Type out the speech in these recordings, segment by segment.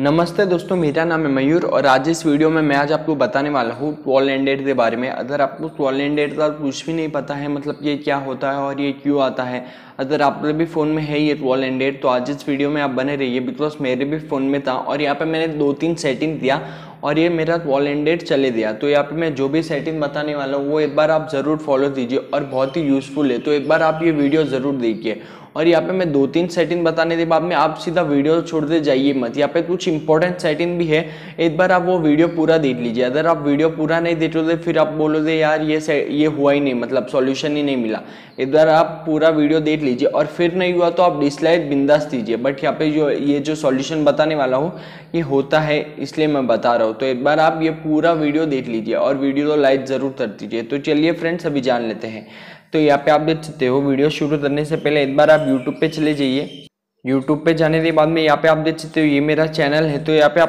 नमस्ते दोस्तों, मेरा नाम है मयूर और आज इस वीडियो में मैं आज आपको बताने वाला हूँ टोल एंड डेट के बारे में। अगर आपको टोल एंड डेट का कुछ भी नहीं पता है, मतलब ये क्या होता है और ये क्यों आता है, अगर आपके भी फ़ोन में है ये टोल एंड डेट, तो आज इस वीडियो में आप बने रहिए बिकॉज मेरे भी फ़ोन में था। और यहाँ पर मैंने 2-3 सेटिंग दिया और ये मेरा टोल एंड डेट चले दिया। तो यहाँ पे मैं जो भी सेटिंग बताने वाला हूँ वो एक बार आप ज़रूर फॉलो कीजिए और बहुत ही यूज़फुल है, तो एक बार आप ये वीडियो ज़रूर देखिए। और यहाँ पे मैं 2-3 सेटिंग बताने के बाद में आप सीधा वीडियो छोड़ते जाइए मत, यहाँ पे कुछ इंपॉर्टेंट सेटिंग भी है, एक बार आप वो वीडियो पूरा देख लीजिए। अगर आप वीडियो पूरा नहीं देखोगे फिर आप बोलोगे यार ये हुआ ही नहीं, मतलब सॉल्यूशन ही नहीं मिला। इधर आप पूरा वीडियो देख लीजिए और फिर नहीं हुआ तो आप डिसलाइक बिंदास दीजिए, बट यहाँ पे ये जो सॉल्यूशन बताने वाला हूँ ये होता है, इसलिए मैं बता रहा हूँ। तो एक बार आप ये पूरा वीडियो देख लीजिए और वीडियो को लाइक ज़रूर कर दीजिए। तो चलिए फ्रेंड्स अभी जान लेते हैं। तो यहाँ पे आप देख सकते हो, वीडियो शुरू करने से पहले एक बार आप YouTube पे चले जाइए। YouTube पे जाने के बाद में यहाँ पे आप देख सकते हो ये मेरा चैनल है। तो यहाँ पे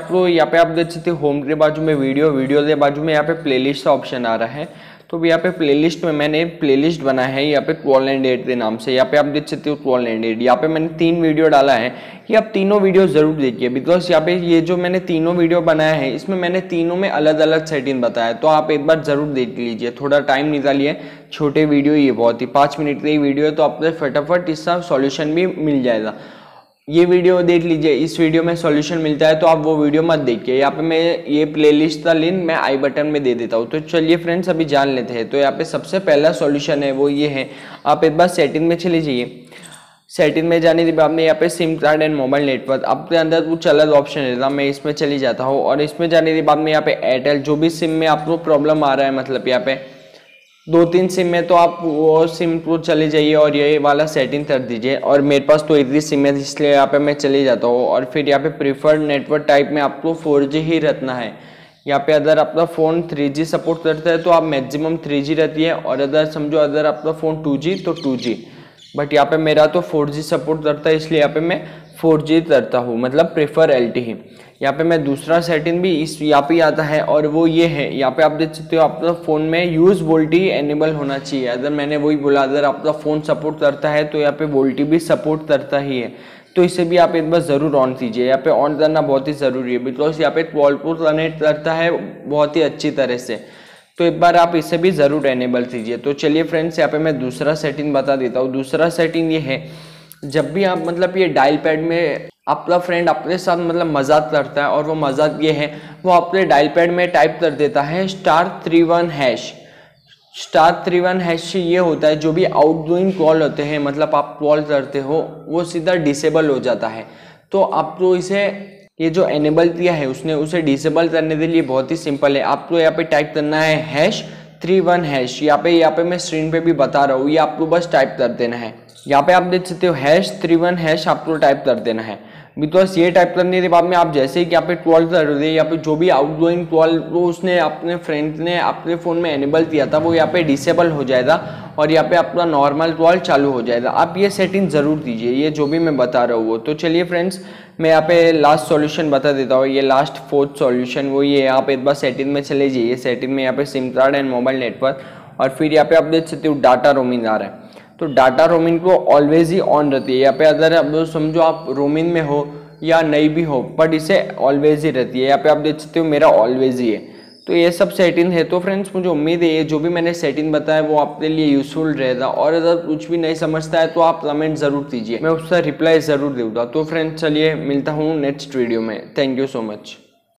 आप देख सकते हो होम के बाजू में वीडियो के बाजू में यहाँ पे प्लेलिस्ट का ऑप्शन आ रहा है। तो यहाँ पे प्लेलिस्ट में मैंने प्लेलिस्ट बना है यहाँ पे टोल एंड डेट के नाम से। यहाँ पे आप देख सकते हो टोल एंड डेट, यहाँ पे मैंने 3 वीडियो डाला है, ये आप तीनों वीडियो जरूर देखिए बिकॉज यहाँ पे ये जो मैंने तीनों वीडियो बनाया है इसमें मैंने तीनों में अलग अलग सेटिंग बताया, तो आप एक बार जरूर देख लीजिए, थोड़ा टाइम निकालिए। छोटे वीडियो ये बहुत ही 5 मिनट का ही वीडियो है, तो आपको फटाफट इसका सॉल्यूशन भी मिल जाएगा। ये वीडियो देख लीजिए, इस वीडियो में सॉल्यूशन मिलता है तो आप वो वीडियो मत देखिए। यहाँ पे मैं ये प्लेलिस्ट का लिंक मैं आई बटन में दे देता हूँ। तो चलिए फ्रेंड्स अभी जान लेते हैं। तो यहाँ पे सबसे पहला सॉल्यूशन है वो ये है, आप एक बार सेटिंग में चले जाइए। सेटिंग में जाने के बाद में यहाँ पे SIM card and mobile network, आपके अंदर कुछ अलग ऑप्शन रहता, मैं इसमें चली जाता हूँ। और इसमें जाने के बाद में यहाँ पे एयरटेल, जो भी सिम में आपको प्रॉब्लम आ रहा है, मतलब यहाँ पे 2-3 सिम है, तो आप वो सिम को चले जाइए और ये वाला सेटिंग कर दीजिए। और मेरे पास तो 1 सिम है इसलिए यहाँ पे मैं चले जाता हूँ। और फिर यहाँ पे प्रीफर्ड नेटवर्क टाइप में आपको 4G ही रखना है। यहाँ पे अगर आपका फ़ोन 3G सपोर्ट करता है तो आप मैक्सिमम 3G रहती है, और अगर समझो अगर आपका फ़ोन 2G तो 2G, बट यहाँ पे मेरा तो 4G सपोर्ट करता है इसलिए यहाँ पे मैं 4G करता हूँ, मतलब प्रेफर LTE। यहाँ पे मैं दूसरा सेटिंग भी इस यहाँ पे आता है और वो ये है, यहाँ पे आप देख सकते हो आपका फ़ोन में यूज़ वोल्टी एनेबल होना चाहिए। अगर मैंने वही बोला अगर आपका फ़ोन सपोर्ट करता है तो यहाँ पे वोल्टी भी सपोर्ट करता ही है, तो इसे भी आप एक बार ज़रूर ऑन कीजिए। यहाँ पे ऑन करना बहुत ही ज़रूरी है बिकॉज यहाँ पे कॉल को कनेक्ट करता है बहुत ही अच्छी तरह से, तो एक बार आप इसे भी ज़रूर एनेबल कीजिए। तो चलिए फ्रेंड्स यहाँ पे मैं दूसरा सेटिंग बता देता हूँ। दूसरा सेटिंग ये है, जब भी आप मतलब ये डायल पैड में आपका फ्रेंड अपने साथ मतलब मजाक करता है और वो मजाक ये है वो अपने डायल पैड में टाइप कर देता है *31# *31# से ये होता है जो भी आउटगोइंग कॉल होते हैं, मतलब आप कॉल करते हो वो सीधा डिसेबल हो जाता है। तो आपको इसे ये जो एनेबल किया है उसने उसे डिसेबल करने के लिए बहुत ही सिंपल है, आपको यहाँ पे टाइप करना है #31#। यहाँ पे मैं स्क्रीन पे भी बता रहा हूँ, ये आपको बस टाइप कर देना है। यहाँ पे आप देख सकते हो #31# आपको टाइप कर देना है। बिकॉज ये टाइप करने के बाद में आप जैसे ही यहाँ पे कॉल कर रहे हो, यहाँ पे जो भी आउटगोइंग कॉल वो उसने अपने फ्रेंड ने अपने फ़ोन में एनेबल किया था वो यहाँ पे डिसेबल हो जाएगा और यहाँ पे अपना नॉर्मल कॉल चालू हो जाएगा। आप ये सेटिंग ज़रूर दीजिए, ये जो भी मैं बता रहा हूँ वो। तो चलिए फ्रेंड्स मैं यहाँ पे लास्ट सॉल्यूशन बता देता हूँ, ये लास्ट 4th सॉल्यूशन वो ये, आप एक बार सेटिंग में चले जाइए। सेटिंग में यहाँ पे SIM card and mobile network, और फिर यहाँ पे आप देख सकते हो डाटा रोमिंग आ रहा है, तो डाटा रोमिंग को ऑलवेज ही ऑन रहती है। यहाँ पे अगर अब समझो आप रोमिंग में हो या नहीं भी हो बट इसे ऑलवेज ही रहती है। यहाँ पे आप देख सकते हो मेरा ऑलवेज ही है। तो ये सब सेटिंग है। तो फ्रेंड्स मुझे उम्मीद है ये जो भी मैंने सेटिंग बताया वो आपके लिए यूजफुल रहेगा, और अगर कुछ भी नहीं समझता है तो आप कमेंट ज़रूर कीजिए, मैं उसका रिप्लाई ज़रूर दूँगा। तो फ्रेंड्स चलिए मिलता हूँ नेक्स्ट वीडियो में, थैंक यू सो मच।